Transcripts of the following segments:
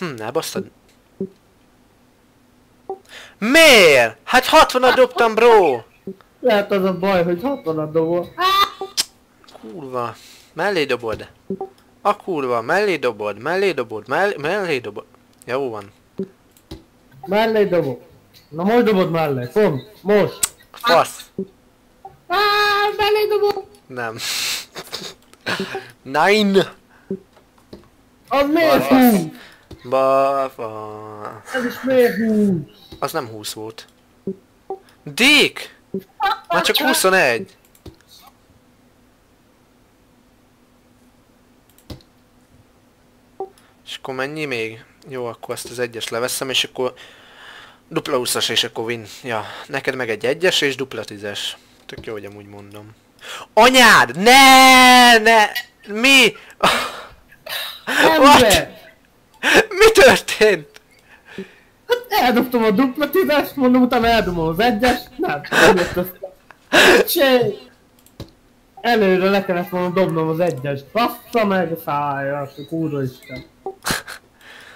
Elbasztad? Miért? Hát 60-at dobtam, bro! Lehet az a baj, hogy 60-at dobol. Kurva. Mellé dobod. A kurva, mellé dobod, mellé dobod, mellé dobod. Jó van. Mellé dobod. Na most dobod mellé, pont, most. Fasz. Mellé dobod. Nem. Nein. Az miért 20? Bafa. Ez is miért 20? Az nem 20 volt. Dick! Már csak 21. És akkor mennyi még? Jó, akkor ezt az egyes leveszem, és akkor dupla 20-as, és akkor win. Ja, neked meg egy egyes, és dupla 10-es. Tök jó, hogy amúgy mondom. Anyád! Ne! Ne! Mi? What? Mi történt? Hát eldobtam a dupla 10-est, mondom, utána eldobom az egyest. Nem jött össze. Előre le kellett volna dobnom az egyest. Bassza meg a száját, a kurva isten.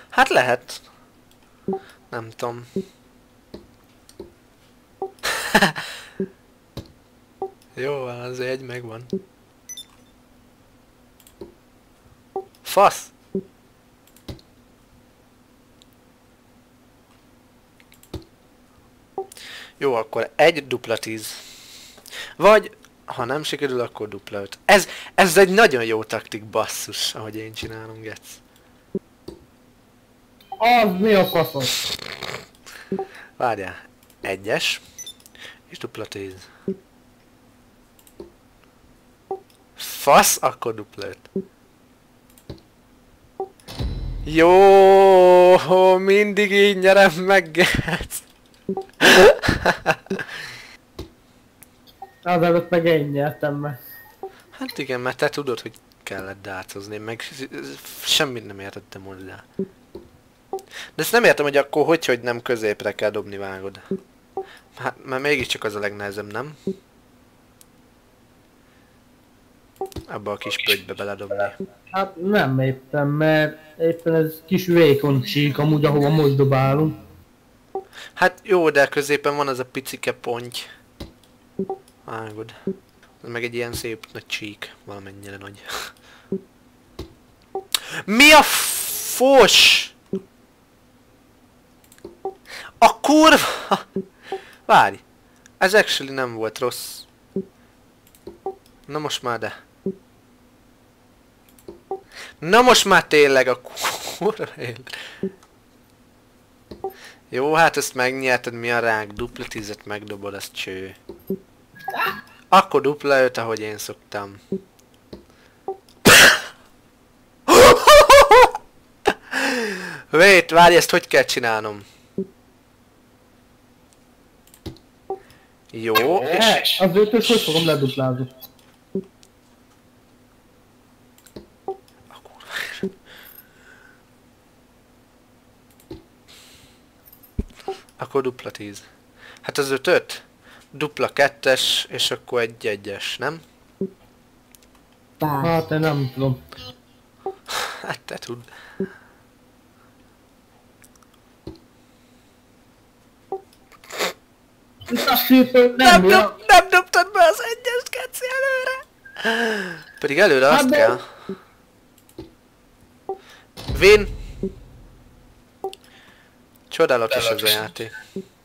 Hát lehet. Nem tudom. Jó, az egy megvan. Fasz! Jó, akkor egy dupla 10. Vagy, ha nem sikerül, akkor dupla 5. Ez egy nagyon jó taktik, basszus, ahogy én csinálom, gec. Az mi a faszos? Várjál. Egyes. És dupla 10. Fasz, akkor dupla 5. Jó, mindig így nyerem meg, gec. Az előtt meg én nyertem meg. Hát igen, mert te tudod, hogy kellett dárcozni, meg semmit nem értettem hozzá. De ezt nem értem, hogy akkor hogy nem középre kell dobni, vágod. Hát, mert mégiscsak az a legnehezebb, nem? Abba a kis pöttybe beledobni. Hát nem éppen, mert éppen ez kis vékony csík amúgy, ahova most dobálunk. Hát jó, de középen van az a picike ponty. Vágod. Ez meg egy ilyen szép nagy csík, valamennyire nagy. Mi a fos? A kurva! Várj! Ez actually nem volt rossz. Na most már de. Na most már tényleg a kurva élet. Jó, hát ezt megnyerted, mi a rák? Dupla 10-et megdobod, az cső. Akkor dupla 5, ahogy én szoktam. Wait, várj, ezt hogy kell csinálnom? Jó, és... Az ötös hogy fogom leduplázni? Akkor... Akkor dupla 10. Hát az 5-5? Dupla 2-es, és akkor egy 1-1-es, nem? Hát én nem tudom. Hát te tudd. Nem dobtad be az egyest, keci, előre! Pedig előre azt kell. Win! Csodálatos ez a játék.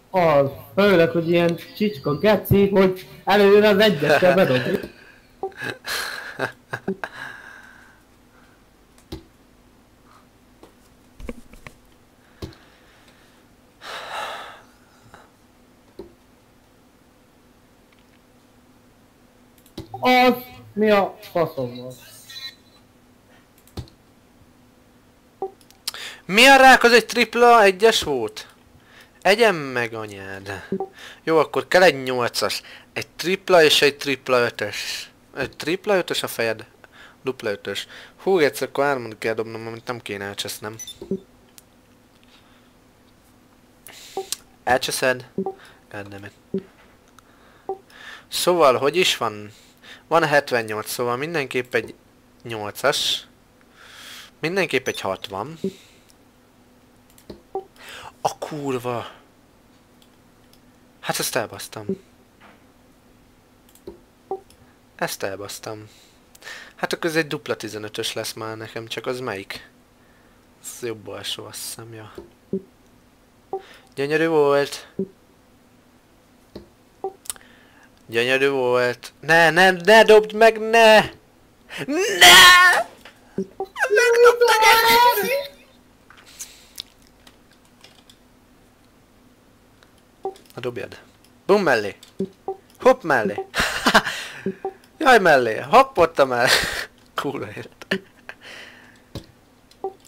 Az, főleg, hogy ilyen csicska geci, hogy előre az egyest kell bedobni. Az mi a faszommal? Mi a rák? Az egy tripla egyes volt? Egyen meg anyád. Jó, akkor kell egy 8-as. Egy tripla és egy tripla 5-ös. Egy tripla 5-ös a fejed. Dupla 5-ös. Hú, egyszer akkor 3-at kell dobnom, amit nem kéne elcsesznem. Elcseszed? Goddammit. Szóval, hogy is van? Van 78, szóval mindenképp egy 8-as. Mindenképp egy 60. A kurva! Hát ezt elbasztam. Ezt elbasztam. Hát akkor ez egy dupla 15-ös lesz már nekem, csak az melyik? Ez jobb alsó, azt hiszem, ja. Gyönyörű volt! Gyönyörű volt! Ne, ne, ne dobd meg, ne! Ne! Megdobtad el! Na dobjad! Bum mellé! Hopp mellé! Jaj mellé! Hopp ott a mellé! Kúra ért!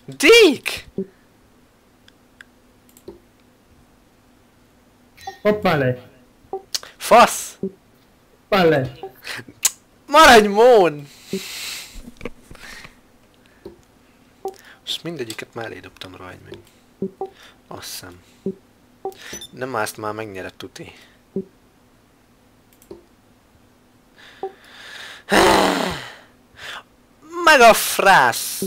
Dík! Hopp mellé! Fasz! Mellé! Maradj món! Most mindegyiket mellé dobtam, rajt meg. Azt hiszem. Nem, azt már megnyered tuti. Meg a frász!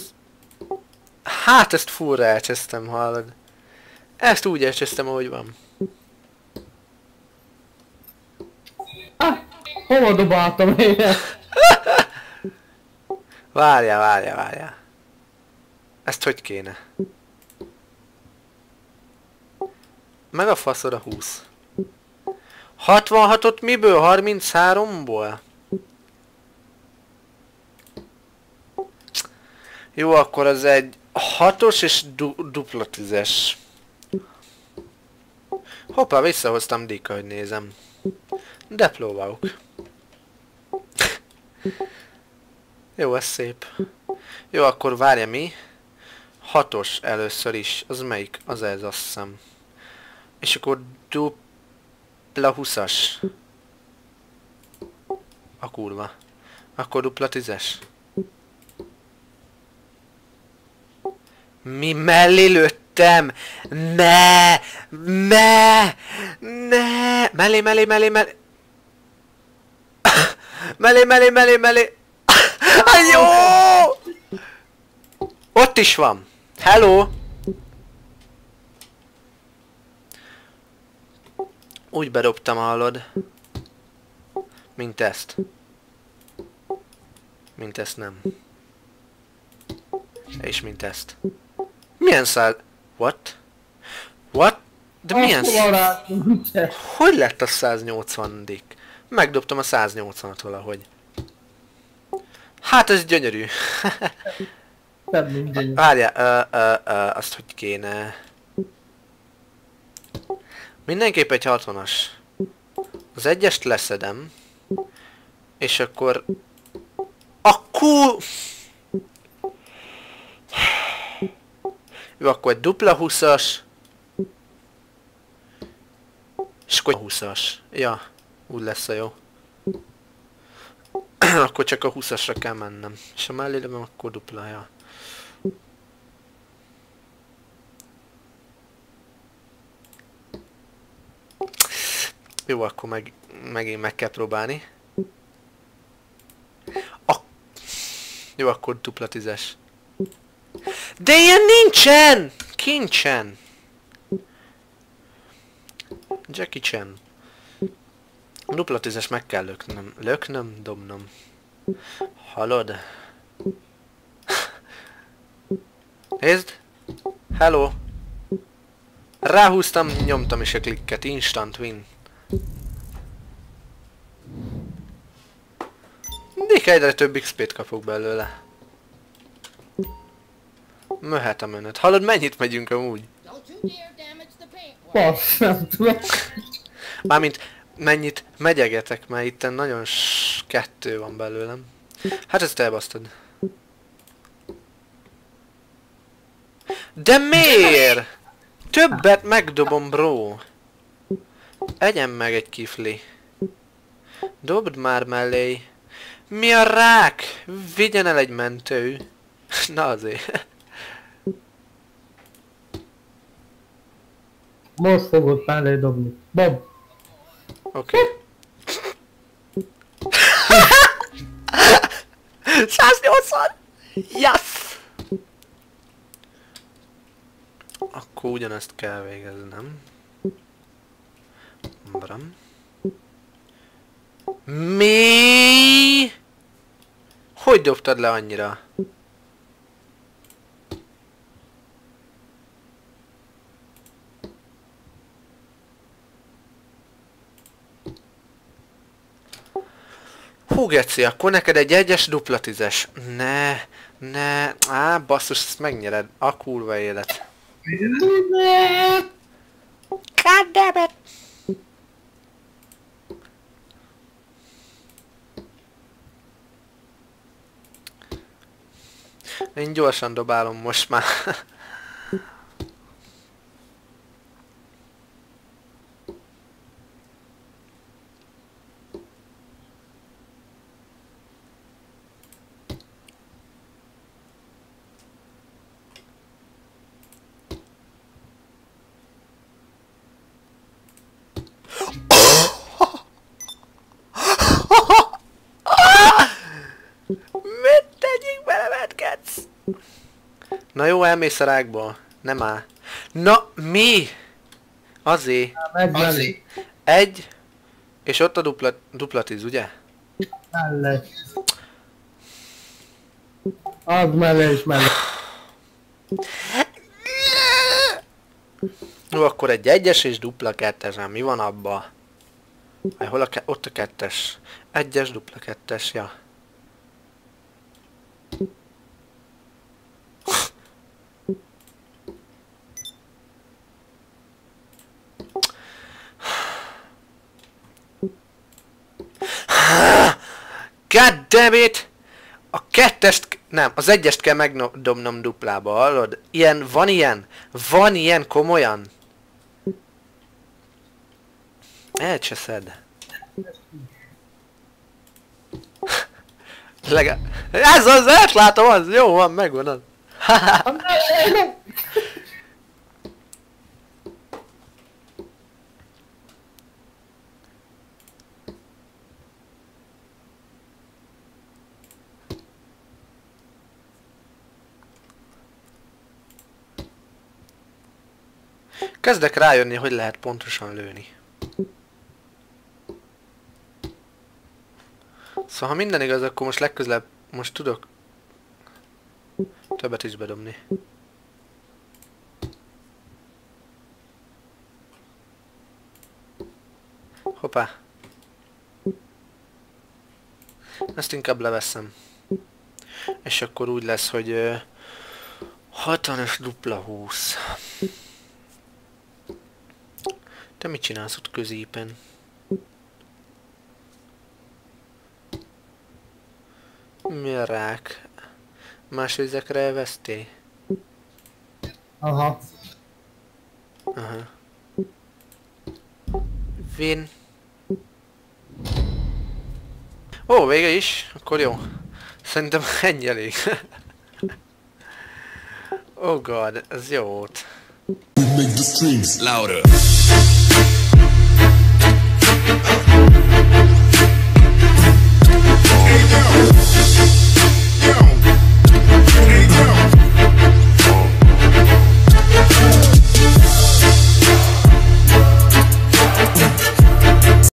Hát ezt fullra elcsesztem, hallod. Ezt úgy elcsesztem, ahogy van. Hova dobáltam én ezt? Várjál, várjál, várjál. Ezt hogy kéne? Meg a faszod a 20. 66-ot miből? 33-ból? Jó, akkor az egy 6-os és dupla 10-es. Hoppá, visszahoztam díjka, hogy nézem. De próbálok. Jó, ez szép. Jó, akkor várja mi? 6-os először is. Az melyik? Az ez, azt hiszem. És akkor dupla 20-as. A kurva. Akkor dupla 10-es. Mi mellé lőttem? Ne! Ne! Ne! Mellé, mellé, mellé, mellé! Mellé, mellé, mellé, mellé! Jó! Ott is van! Hello! Úgy bedobtam, hallod. Mint ezt. Mint ezt nem. És mint ezt. Milyen száz... What? What? De milyen száz... Hogy lett a 180-dik? Megdobtam a 180-at valahogy. Hát ez gyönyörű. Várjál, azt hogy kéne... Mindenképp egy 60-as. Az egyest leszedem. És akkor... Akkor... Jó, akkor egy dupla 20-as. És akkor 20-as. Ja, úgy lesz a jó. Akkor csak a 20-asra kell mennem. És ha mellé dobom, akkor duplája. Jó, akkor megint meg kell próbálni. Jó, akkor dupla 10-es. De ilyen nincsen! Kincsen! Jackie Chan. Dupla 10-es meg kell löknöm. Löknöm, dobnom. Hallod? Nézd! Hello! Ráhúztam, nyomtam is a klikket. Instant win. Mindig egyre több XP-t kapok belőle. Möhet a menet. Hallod, mennyit megyünk amúgy? Basz, nem tudom. Mármint mennyit megyegetek, mert itten nagyon kettő van belőlem. Hát ezt elbasztod. De miért? Többet megdobom, bro. Egyen meg egy kifli. Dobd már mellé. Mi a rák? Vigyen el egy mentő. Na azért. Most fogod mellé dobni. Bob! Oké. 180! Yes! Akkor ugyanezt kell végeznem. Bram. Mi? Hogy dobtad le annyira? Hú, geci, akkor neked egy 1-es dupla 10-es. Ne. Á, basszus, ezt megnyered. A kurva élet. God damn it. Én gyorsan dobálom most már. Na jó, elmész a rákból. Nem áll. Na, mi? Azért. Azért. Egy. És ott a dupla 10, ugye? Mellé. Az mellé és mellé. Jó, akkor egy 1-es és dupla 2-es. Mi van abba? Hol a ott a 2-es. 1-es, dupla 2-es, ja. God damn it! A 2-est... Nem, az 1-est kell megdobnom duplába, hallod? Ilyen, van ilyen? Van ilyen komolyan? Elcseszed. Ez az, átlátom, az jó van, megvan az. Kezdek rájönni, hogy lehet pontosan lőni. Szóval ha minden igaz, akkor most legközelebb most tudok többet is bedobni. Hoppá! Ezt inkább leveszem. És akkor úgy lesz, hogy 60-es dupla 20. Te mit csinálsz ott középen? Mi a rák? Más vizekre elvesztél? Aha. Aha. Vén. Ó, vége is? Akkor jó. Szerintem ennyi elég. Oh god, ez jó volt. Make the strings louder.